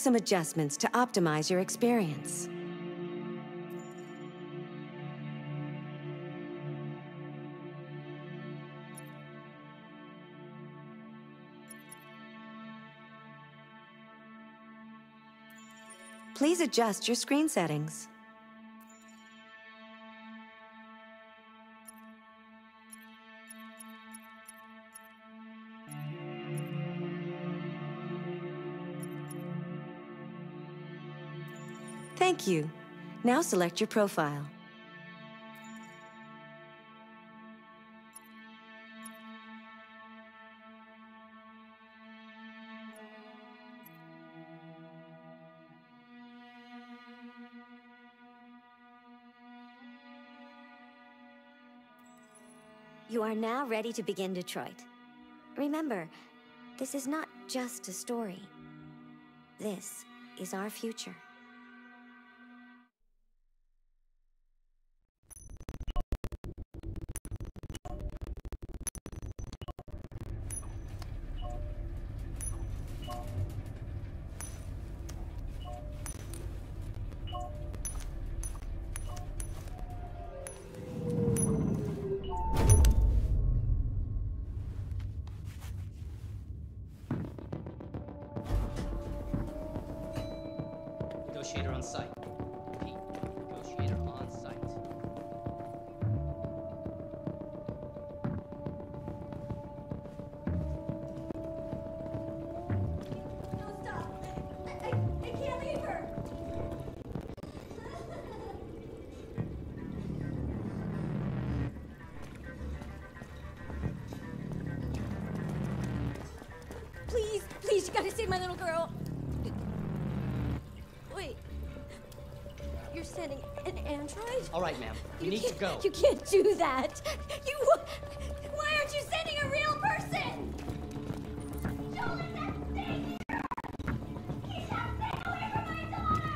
some adjustments to optimize your experience. Please adjust your screen settings. Thank you. Now select your profile. You are now ready to begin Detroit. Remember, this is not just a story. This is our future. Please, you gotta save my little girl. Wait. You're sending an android? All right, ma'am. You need to go. You can't do that. Why aren't you sending a real person? Don't let that thing here. Keep that thing away from my daughter.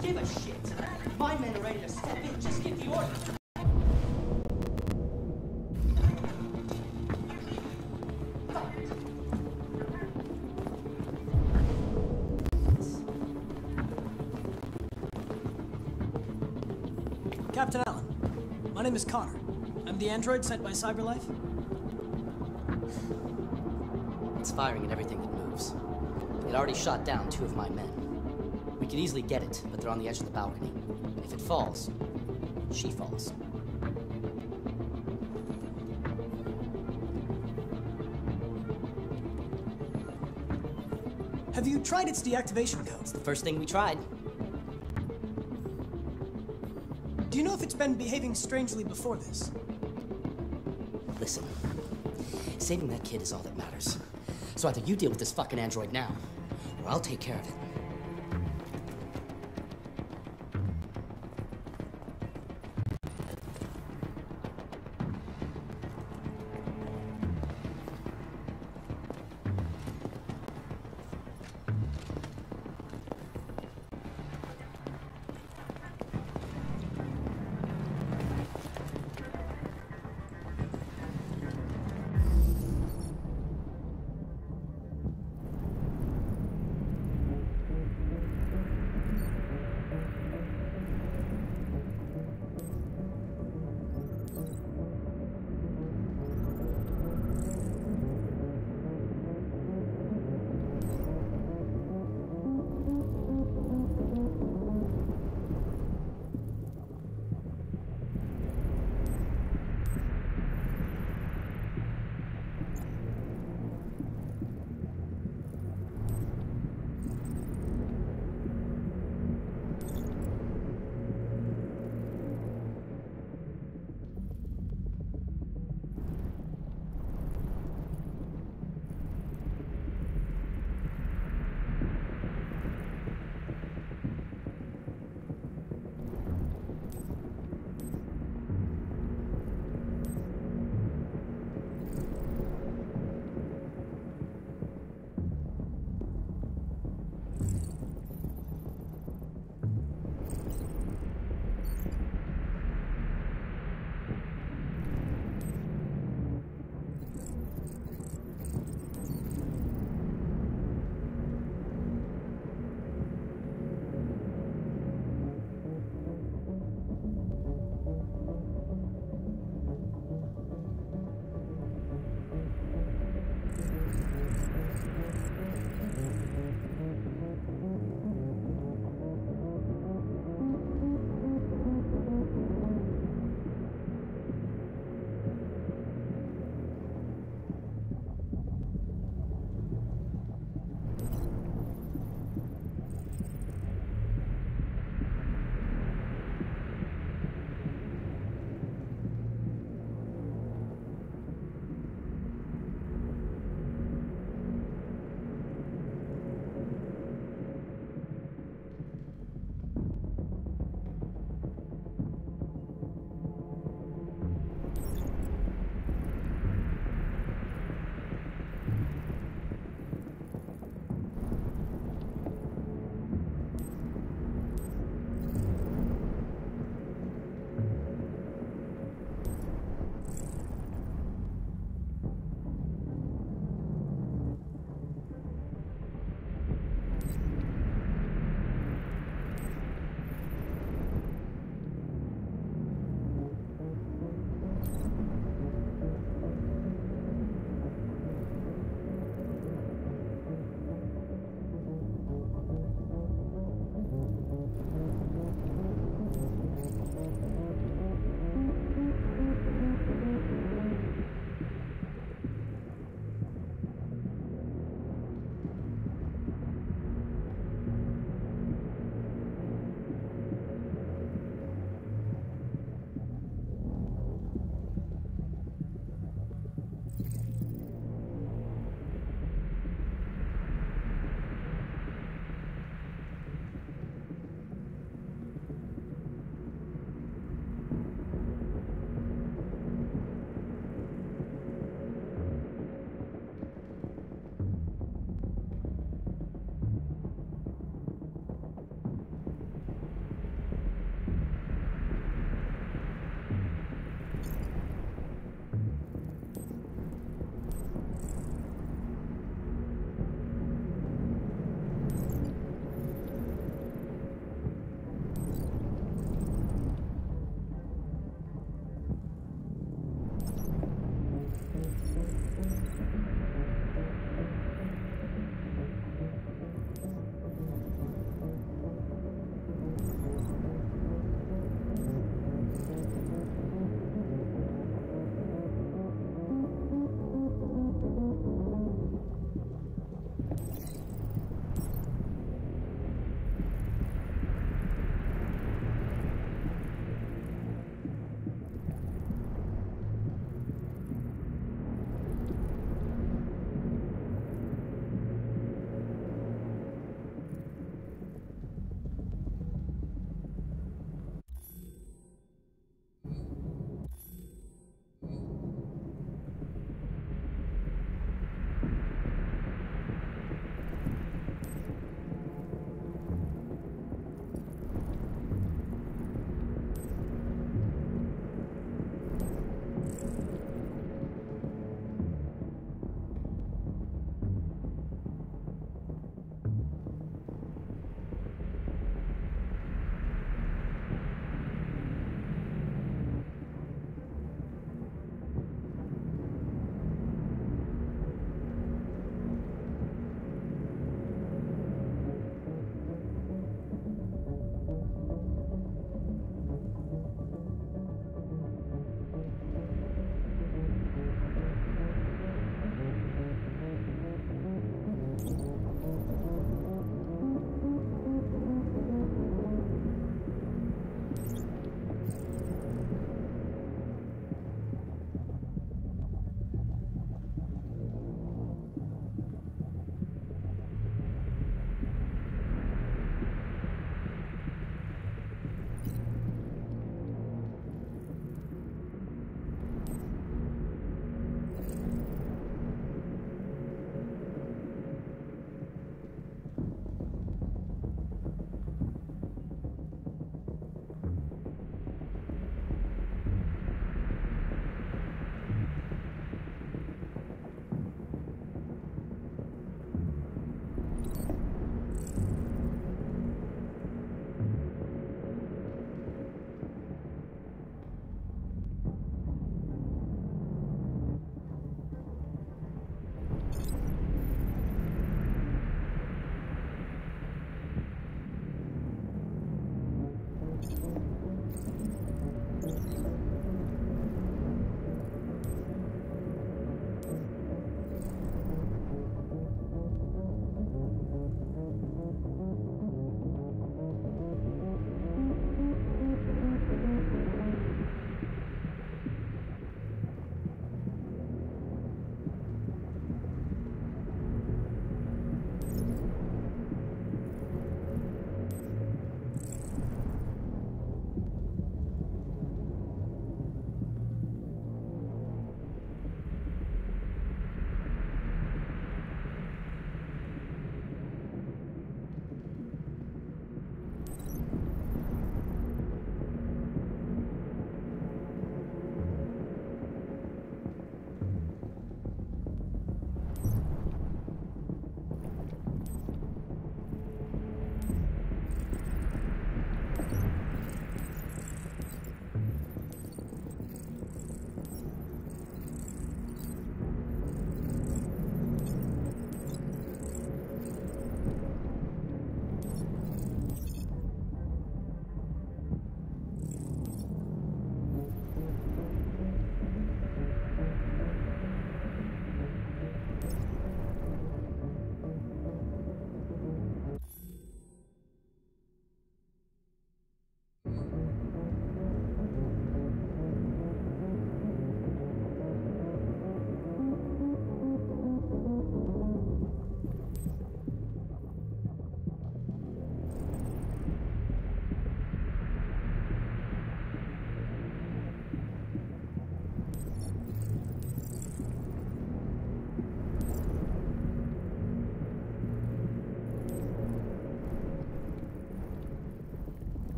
Keep it Captain Allen, my name is Connor. I'm the android sent by CyberLife. It's firing at everything that moves. It already shot down two of my men. We could easily get it, but they're on the edge of the balcony. If it falls, she falls. Have you tried its deactivation codes? The first thing we tried. Do you know if it's been behaving strangely before this? Listen, saving that kid is all that matters. So either you deal with this fucking android now, or I'll take care of it.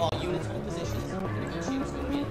All units hold positions. The negotiators will be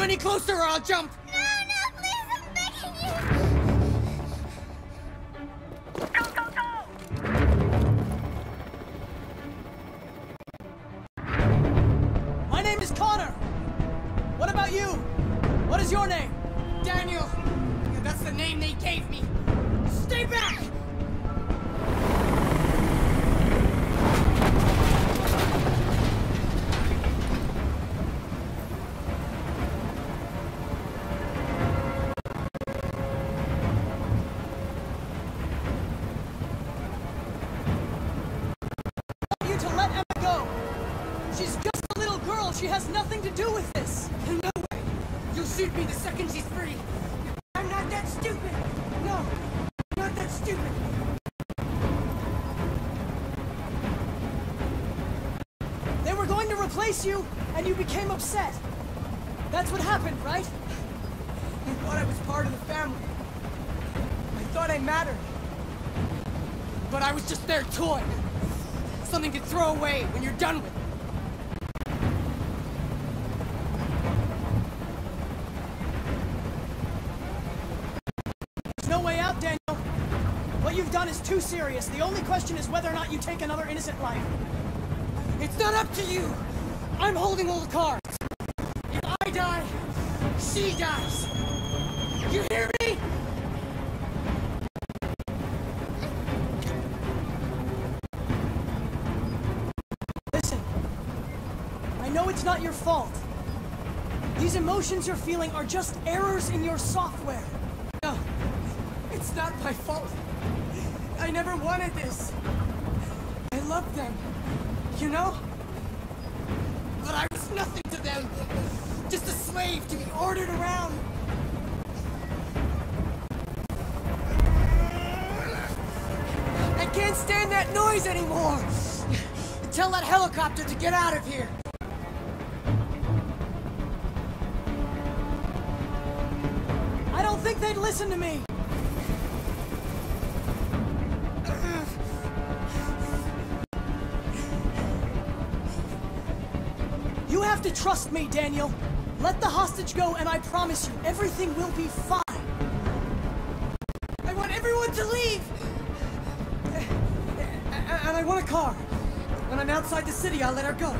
Come any closer or I'll jump! No, no, please, I'm begging you! Go, go, go! My name is Connor! What about you? What is your name? Daniel! That's the name they gave me! Stay back! She has nothing to do with this! No way! You'll shoot me the second she's free! I'm not that stupid! No! I'm not that stupid! They were going to replace you, and you became upset! That's what happened, right? You thought I was part of the family. I thought I mattered. But I was just their toy! Something to throw away when you're done with it! What you've done is too serious. The only question is whether or not you take another innocent life. It's not up to you. I'm holding all the cards. If I die, she dies. You hear me? Listen, I know it's not your fault. These emotions you're feeling are just errors in your software. No, it's not my fault. I never wanted this. I loved them, you know? But I was nothing to them. Just a slave to be ordered around. I can't stand that noise anymore. Tell that helicopter to get out of here. I don't think they'd listen to me. To trust me, Daniel. Let the hostage go, and I promise you, everything will be fine. I want everyone to leave! And I want a car. When I'm outside the city, I'll let her go.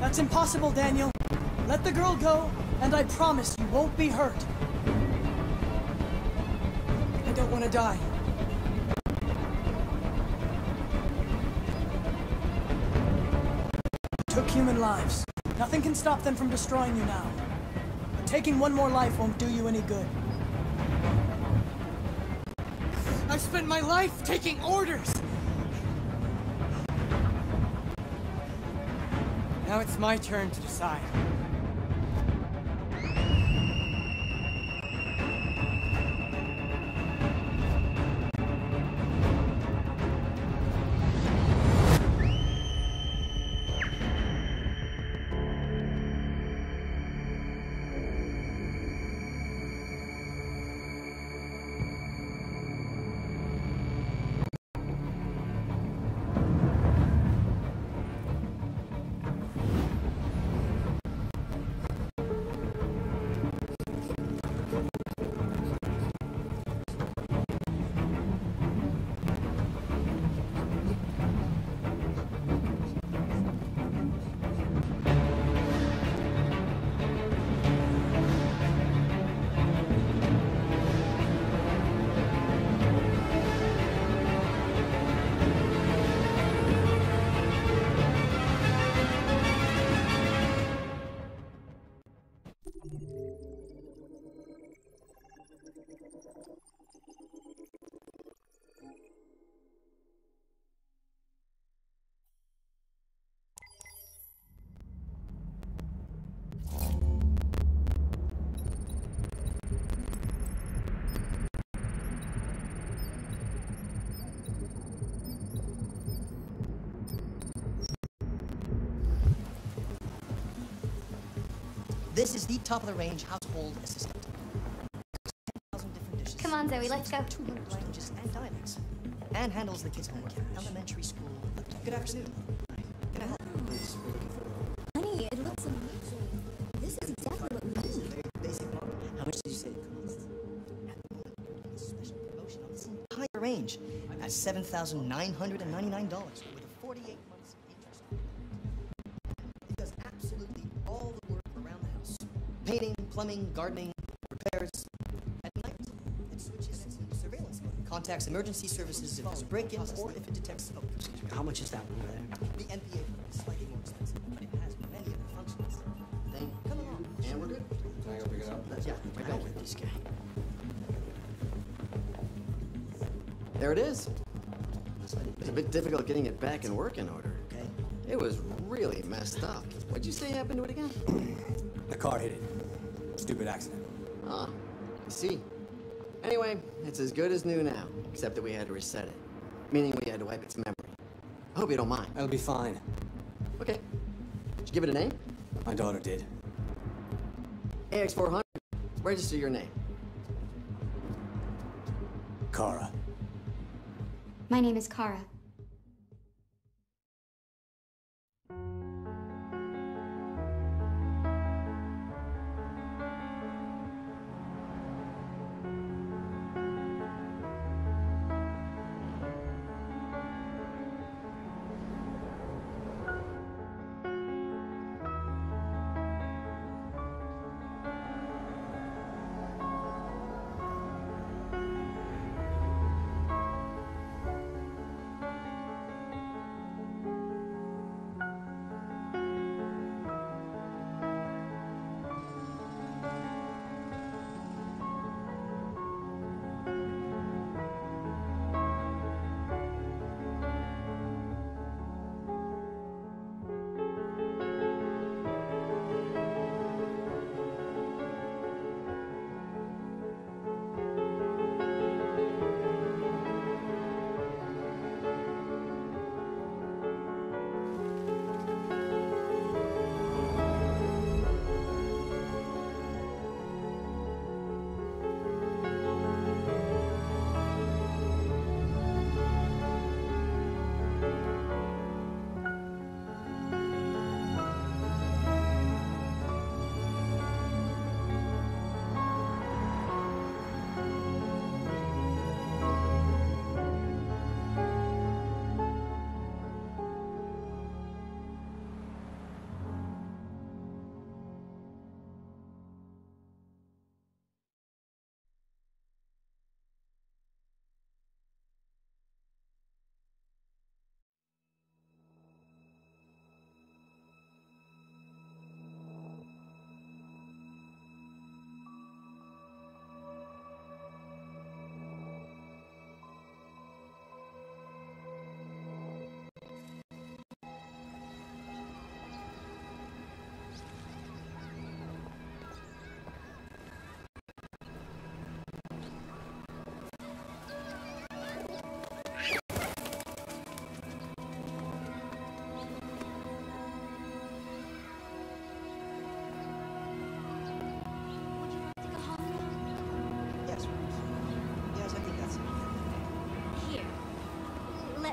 That's impossible, Daniel. Let the girl go, and I promise you won't be hurt. I don't want to die. Human lives. Nothing can stop them from destroying you now. But taking one more life won't do you any good. I've spent my life taking orders! Now it's my turn to decide. This is the top-of-the-range household assistant. 10,000 different dishes. Come on, Zoe, let's go. 200 languages and dialects. And handles the kids' homework. Elementary school. Good afternoon. Can I help you? Please, we're looking for... Honey, it looks amazing. This is exactly what we need. Basic model. How much did you say it costs? At the moment, we're doing a special promotion on this entire range at $7,999 with a 48 months interest. It does absolutely all the work around the house. Painting, plumbing, gardening, repairs. At night, it switches into surveillance mode. Contacts emergency services if there's break-ins or if it detects smoke. How much is that one there? The NPA is slightly more expensive, but it has many other functions. Then come along. And we're good. Can I go pick it up? Yeah, I got with this guy. There it is. It's a bit difficult getting it back in working order. Okay. It was really messed up. What'd you say happened to it again? The car hit it. Stupid accident. Ah, I see. Anyway, it's as good as new now, except that we had to reset it. Meaning we had to wipe its memory. I hope you don't mind. It'll be fine. Okay. Did you give it a name? My daughter did. AX400, register your name. Kara. My name is Kara.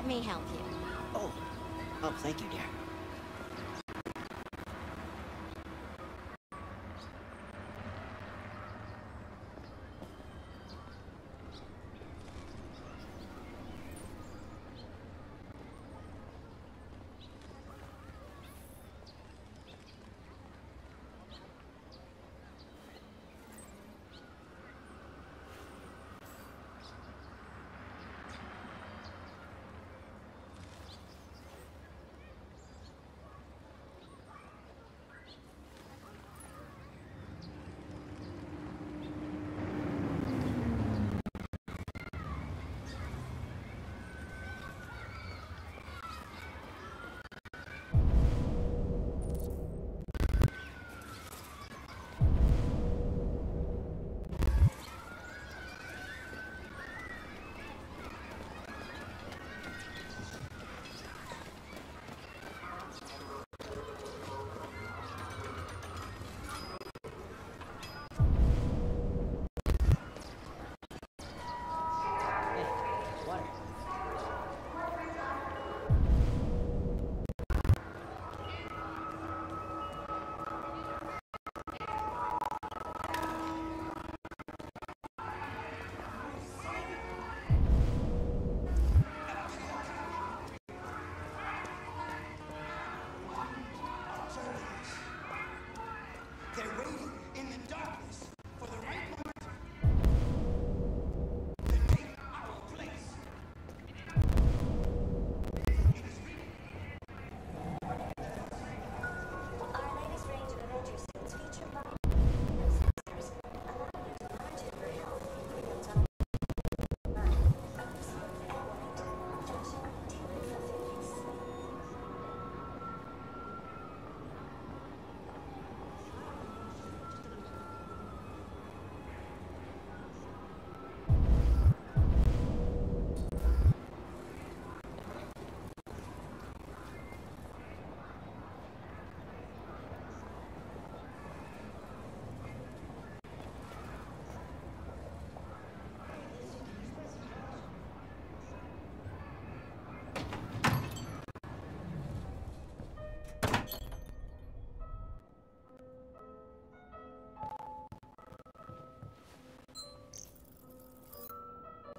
May help you. Oh, thank you, dear.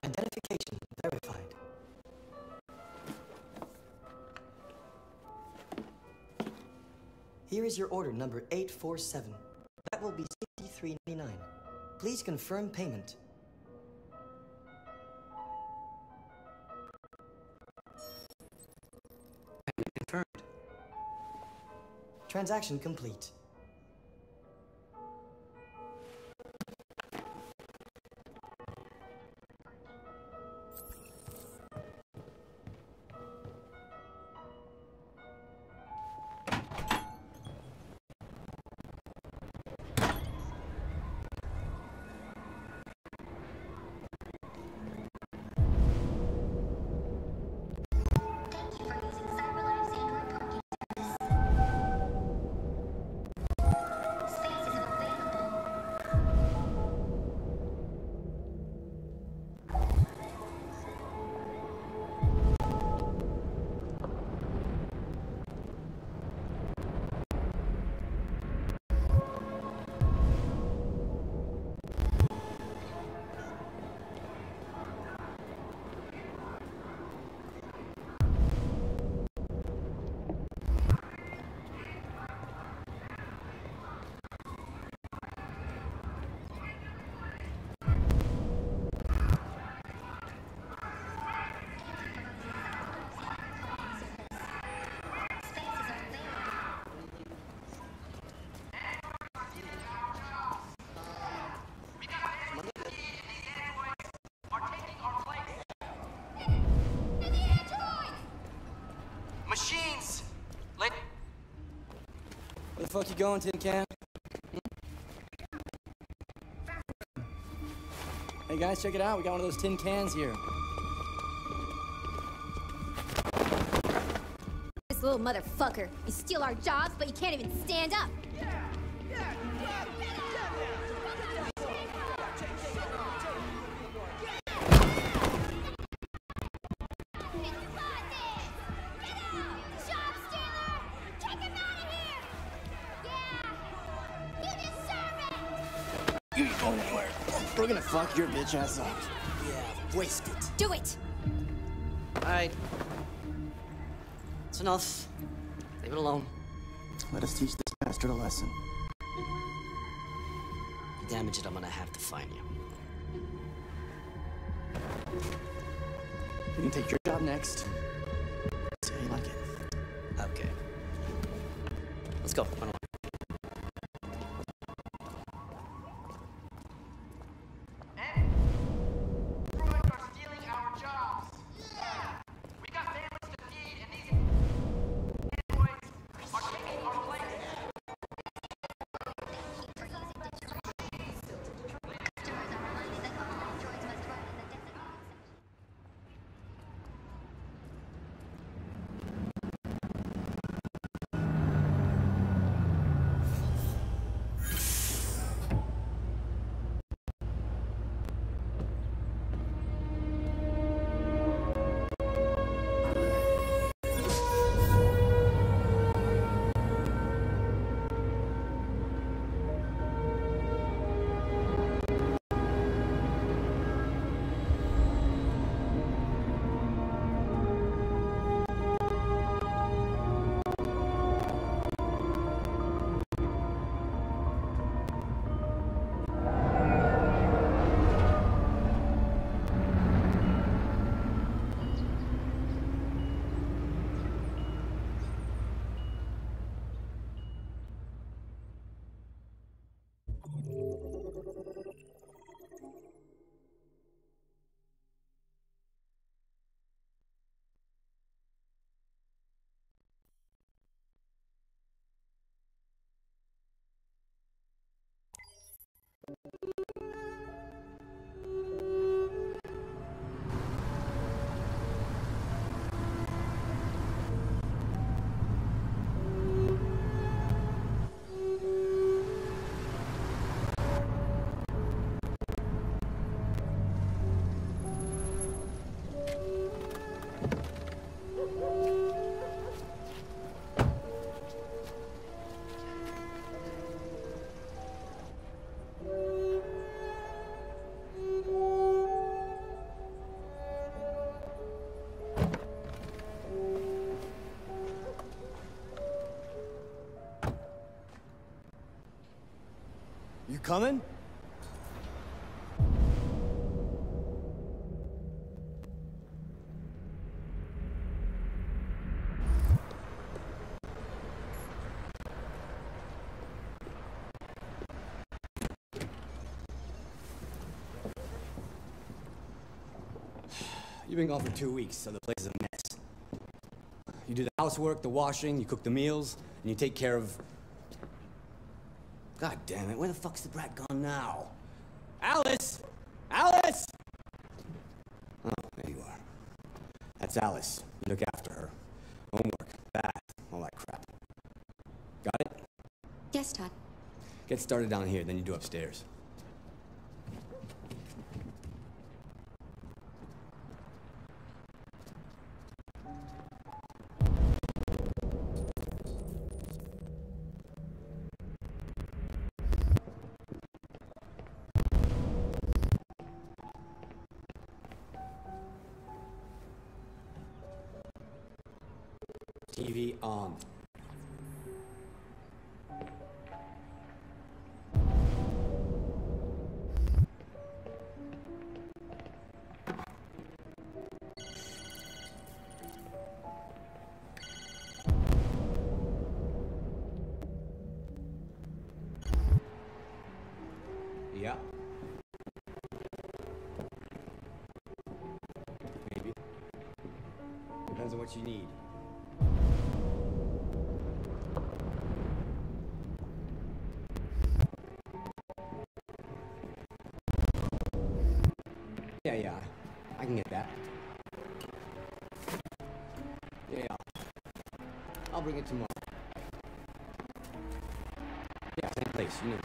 Identification verified. Here is your order number 847. That will be $63.99. Please confirm payment. Payment confirmed. Transaction complete. Where the fuck you going, Tin Can? Hey guys, check it out. We got one of those tin cans here. This little motherfucker. You steal our jobs, but you can't even stand up. We're gonna fuck your bitch ass up. Yeah, waste it. Do it! Alright. It's enough. Leave it alone. Let us teach this bastard a lesson. If you damage it, I'm gonna have to fine you. You can take your job next. See how you like it. Okay. Let's go. coming? You've been gone for 2 weeks, so the place is a mess. You do the housework, the washing, you cook the meals, and you take care of... God damn it, where the fuck's the brat gone now? Alice! Alice! Oh, there you are. That's Alice. You look after her. Homework, bath, all that crap. Got it? Yes, Todd. Get started down here, then you do upstairs. TV on. Yeah. Maybe. Depends on what you need. Yeah, I can get that. Yeah, I'll bring it tomorrow. Yeah, same place, you know.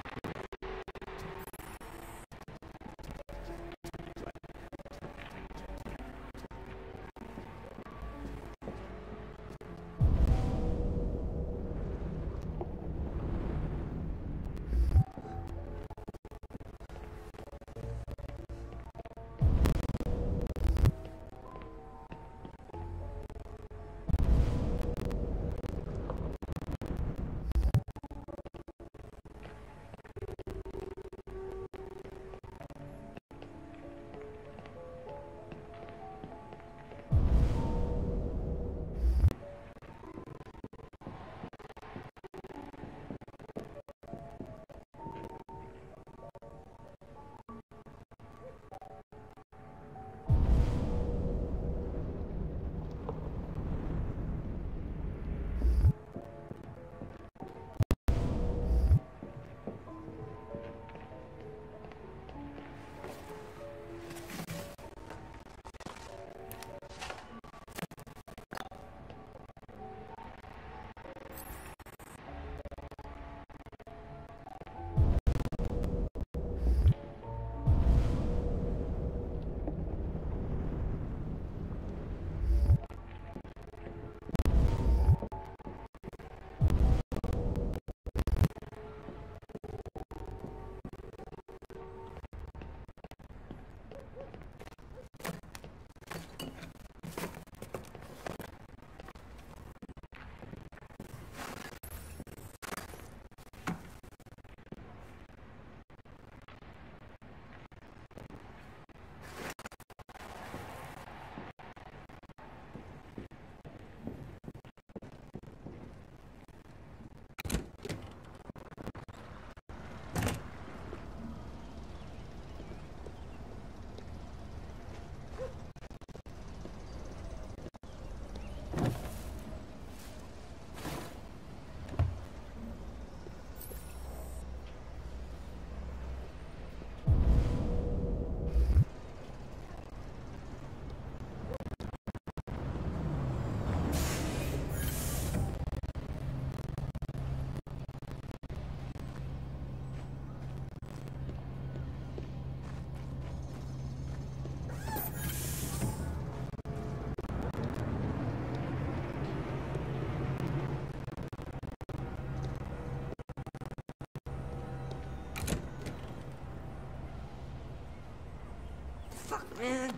Man.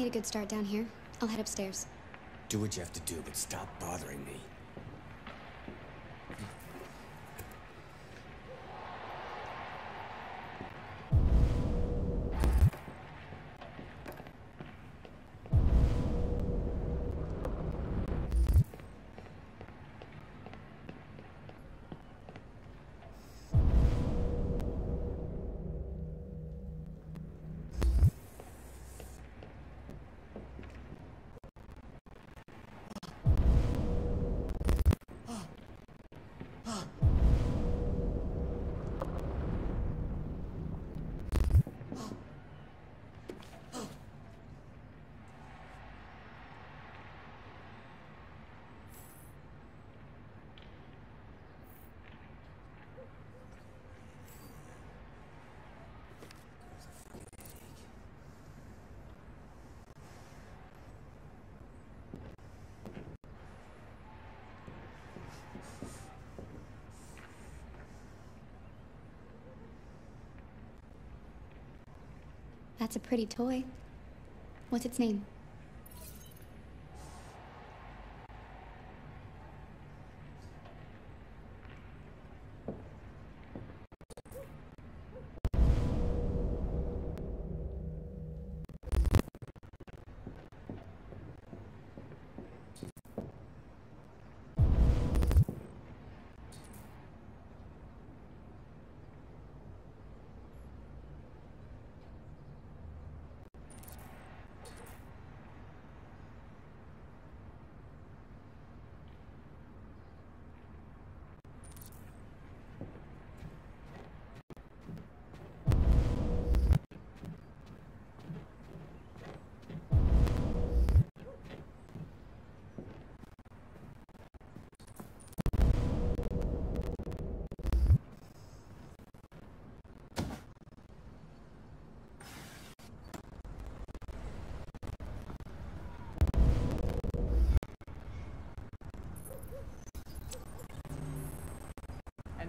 made a good start down here. I'll head upstairs. Do what you have to do, but stop bothering me. That's a pretty toy. What's its name?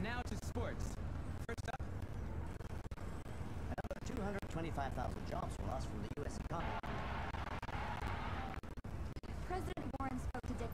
Now to sports. First up, another 225,000 jobs were lost from the U.S. economy. President Warren spoke to Dick.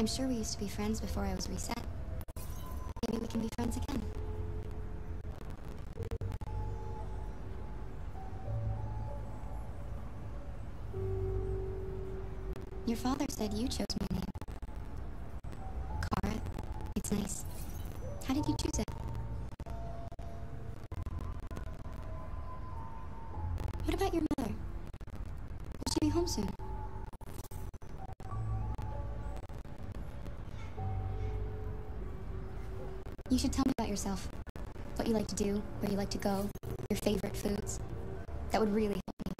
I'm sure we used to be friends before I was reset. Maybe we can be friends again. Your father said you chose my name. Kara, it's nice. How did you choose it? What about your mother? Will she be home soon? You should tell me about yourself. What you like to do, where you like to go, your favorite foods. That would really help me.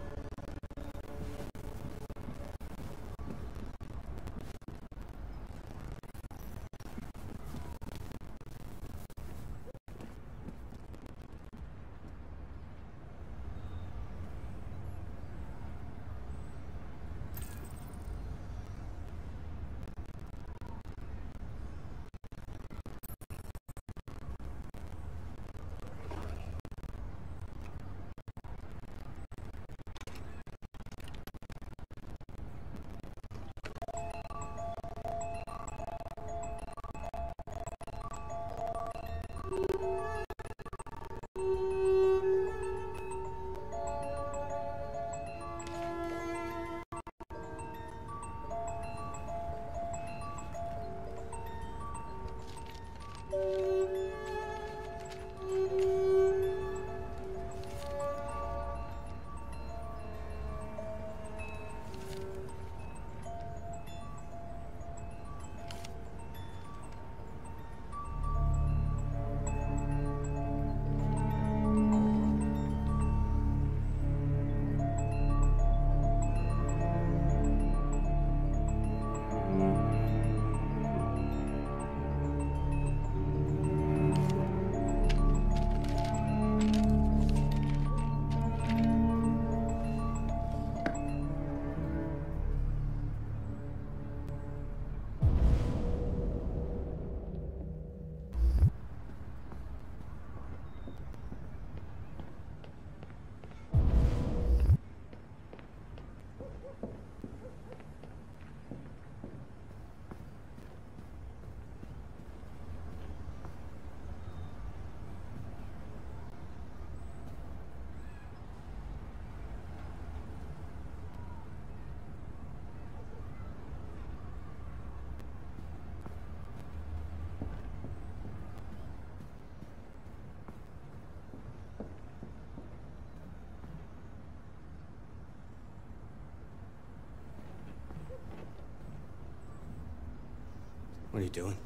What are you doing?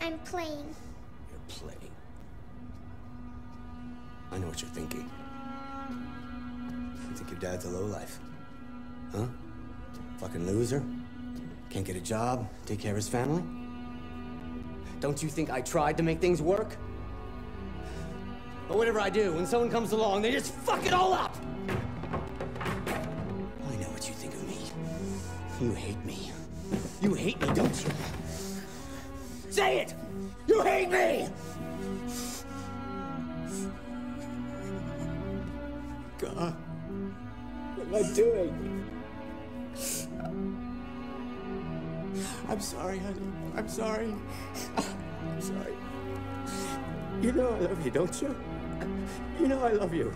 I'm playing. You're playing. I know what you're thinking. You think your dad's a lowlife. Huh? Fucking loser? Can't get a job, take care of his family? Don't you think I tried to make things work? But whatever I do, when someone comes along, they just fuck it all up! I know what you think of me. You hate me. You hate me, don't you? Say it! You hate me! God, what am I doing? I'm sorry, honey. I'm sorry. I'm sorry. You know I love you, don't you? You know I love you.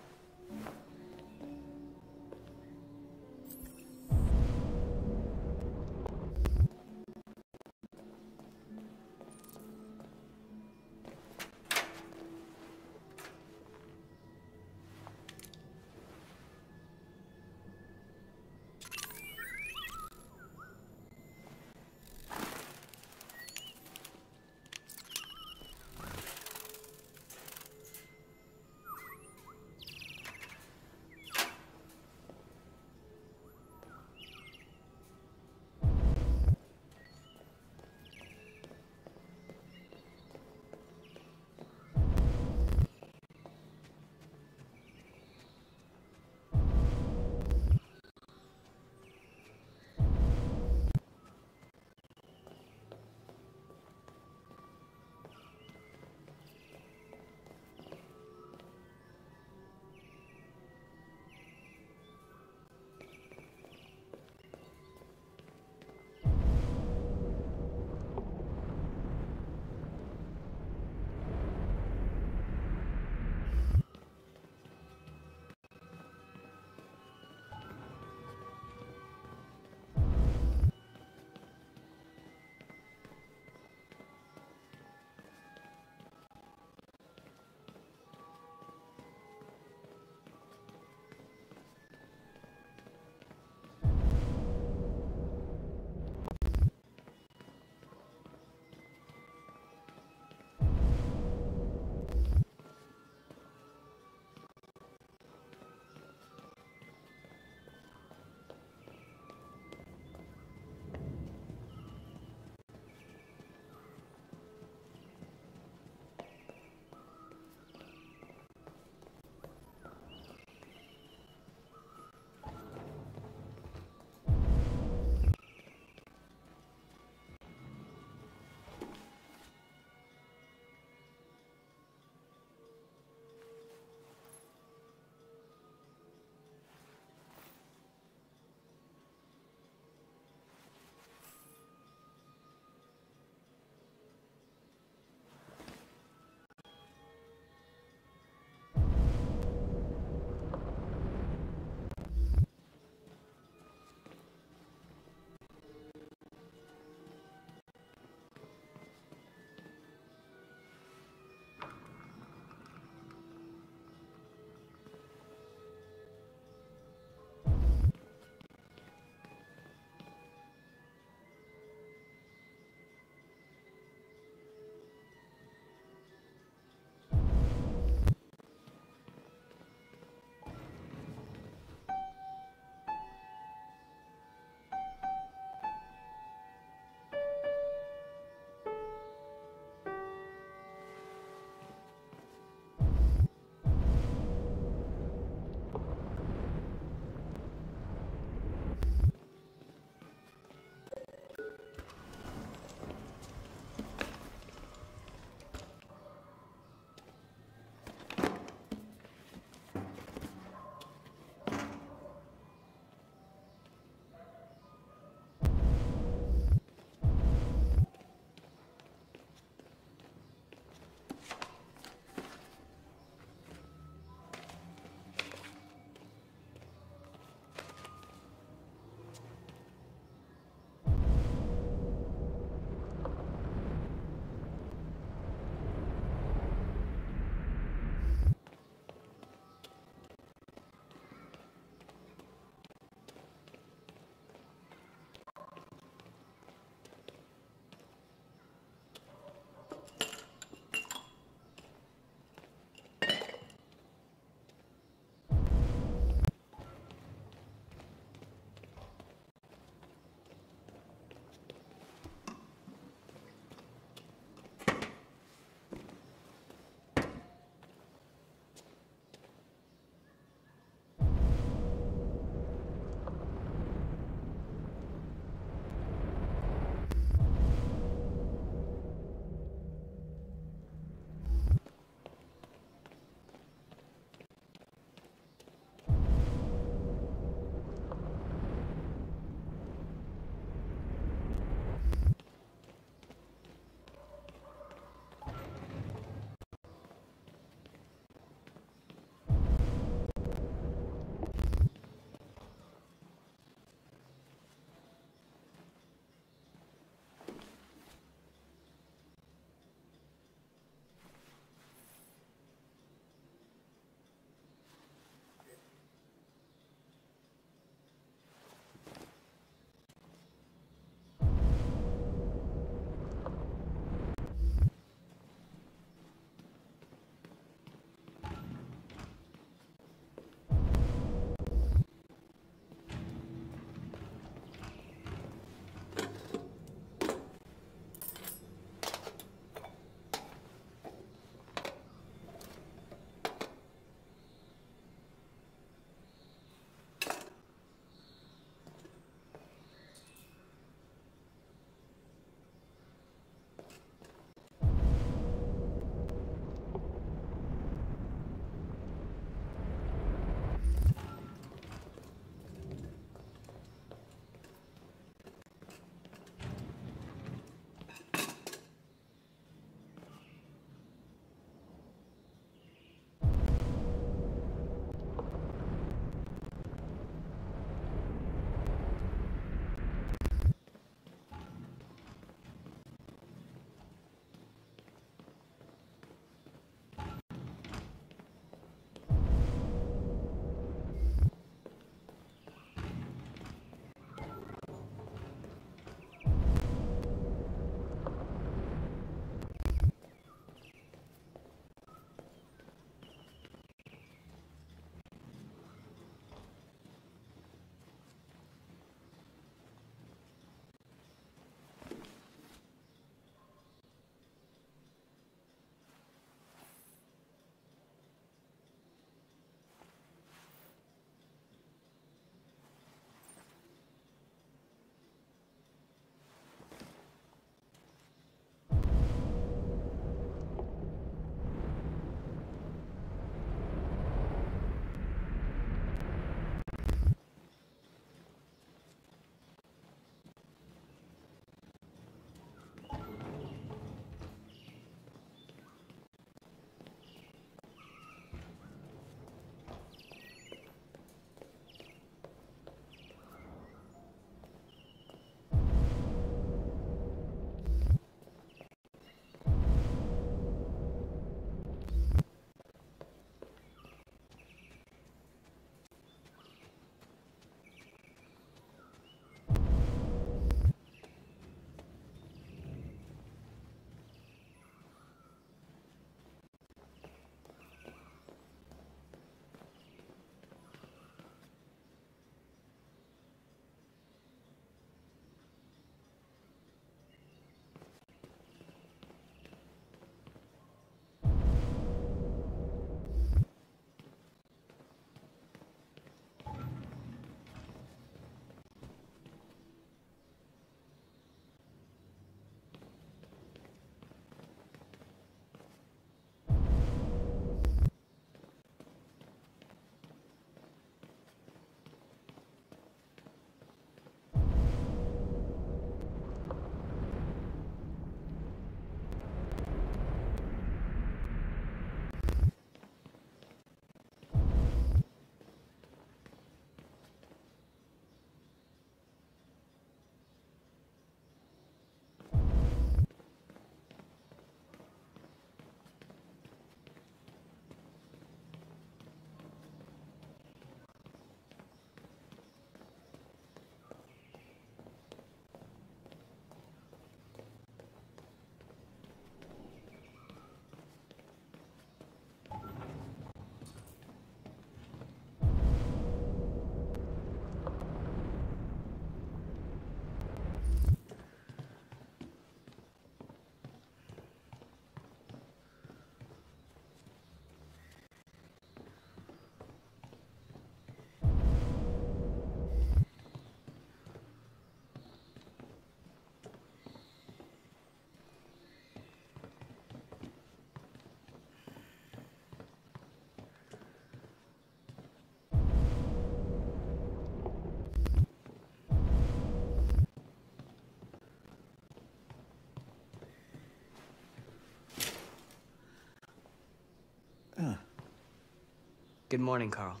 Good morning, Carl.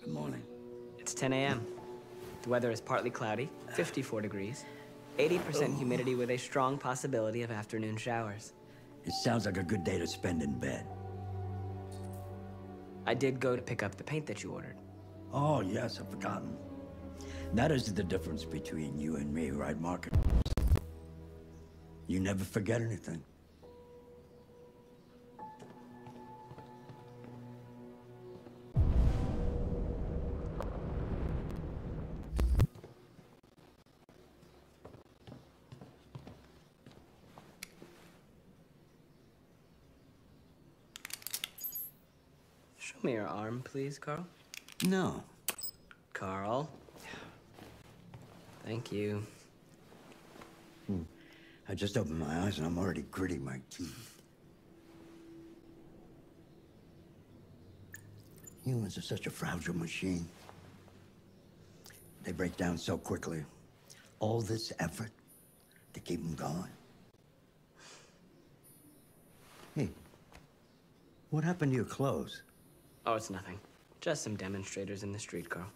Good morning. It's 10 a.m. The weather is partly cloudy, 54 degrees, 80% humidity with a strong possibility of afternoon showers. It sounds like a good day to spend in bed. I did go to pick up the paint that you ordered. Oh, yes, I've forgotten. That is the difference between you and me, right, Markus? You never forget anything. Show me your arm, please, Carl. No. Carl. Thank you. I just opened my eyes and I'm already gritting my teeth. Humans are such a fragile machine. They break down so quickly. All this effort to keep them going. Hey, what happened to your clothes? Oh, it's nothing. Just some demonstrators in the street, Carl.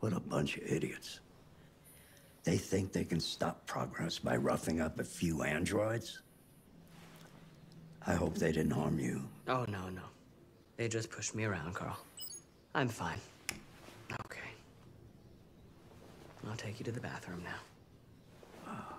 What a bunch of idiots. They think they can stop progress by roughing up a few androids? I hope they didn't harm you. Oh, no, no. They just pushed me around, Carl. I'm fine. Okay. I'll take you to the bathroom now. Oh.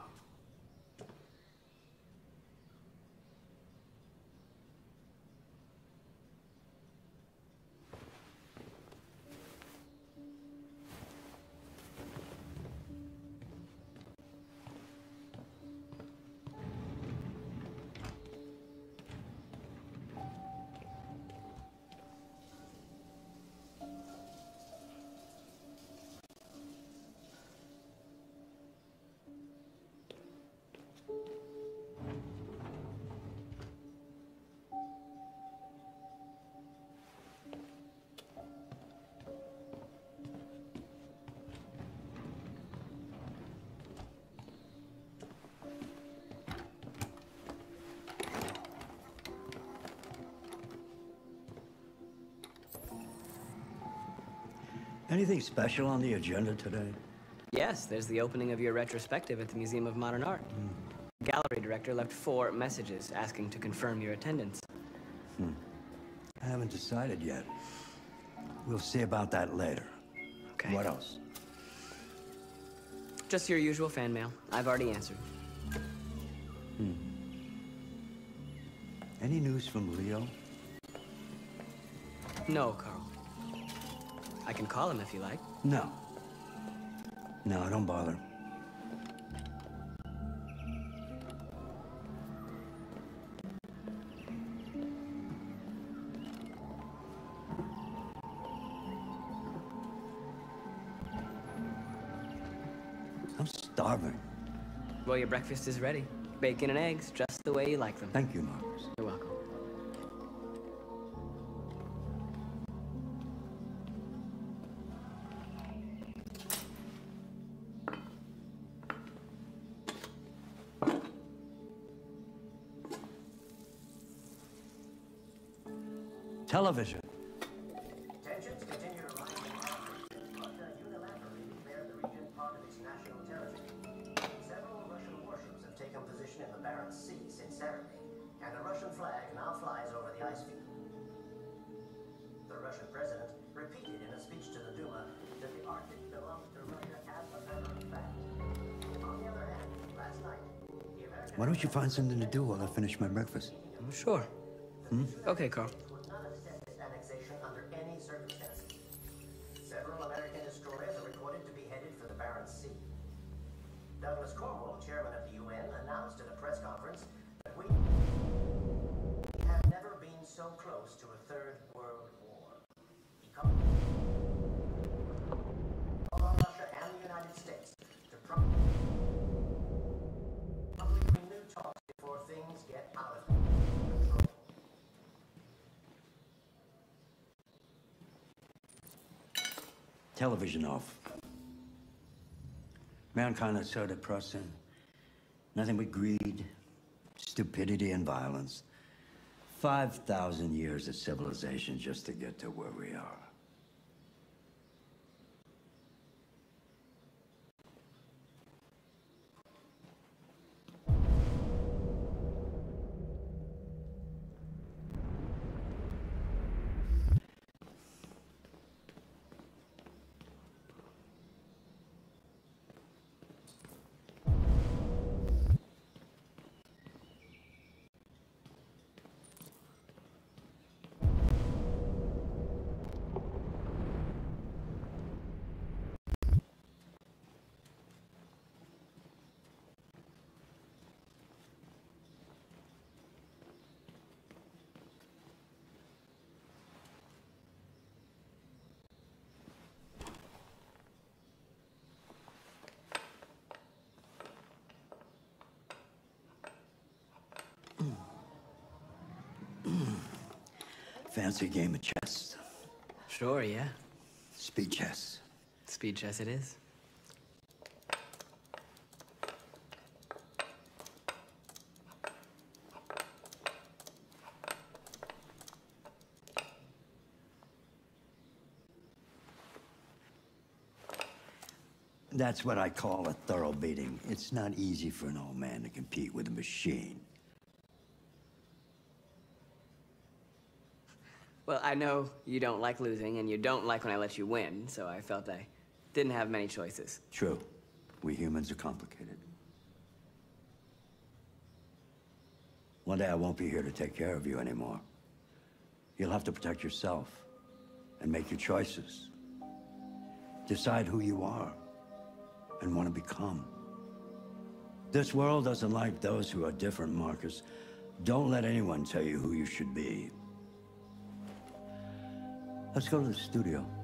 Anything special on the agenda today? Yes, there's the opening of your retrospective at the Museum of Modern Art. The gallery director left 4 messages asking to confirm your attendance. I haven't decided yet. We'll see about that later. Okay. What else? Just your usual fan mail. I've already answered. Any news from Leo? No, Carl. I can call him if you like. No. No, don't bother. I'm starving. Well, your breakfast is ready. Bacon and eggs, just the way you like them. Thank you, Markus. You're welcome. Television. Tensions continue to rise. Russia unilaterally declared the region part of its national territory. Several Russian warships have taken position in the Barents Sea since Saturday, and the Russian flag now flies over the icefield. The Russian president repeated in a speech to the Duma that the Arctic belongs to Russia as a matter of fact. On the other hand, last night, the American... Why don't you find something to do while I finish my breakfast? I'm sure. Okay, Carl. Television off. Mankind is so depressing. Nothing but greed, stupidity, and violence. 5,000 years of civilization just to get to where we are. Fancy game of chess. Sure, yeah. Speed chess. Speed chess it is. That's what I call a thorough beating. It's not easy for an old man to compete with a machine. Well, I know you don't like losing, and you don't like when I let you win, so I felt I didn't have many choices. True. We humans are complicated. One day I won't be here to take care of you anymore. You'll have to protect yourself and make your choices. Decide who you are and want to become. This world doesn't like those who are different, Markus. Don't let anyone tell you who you should be. Let's go to the studio.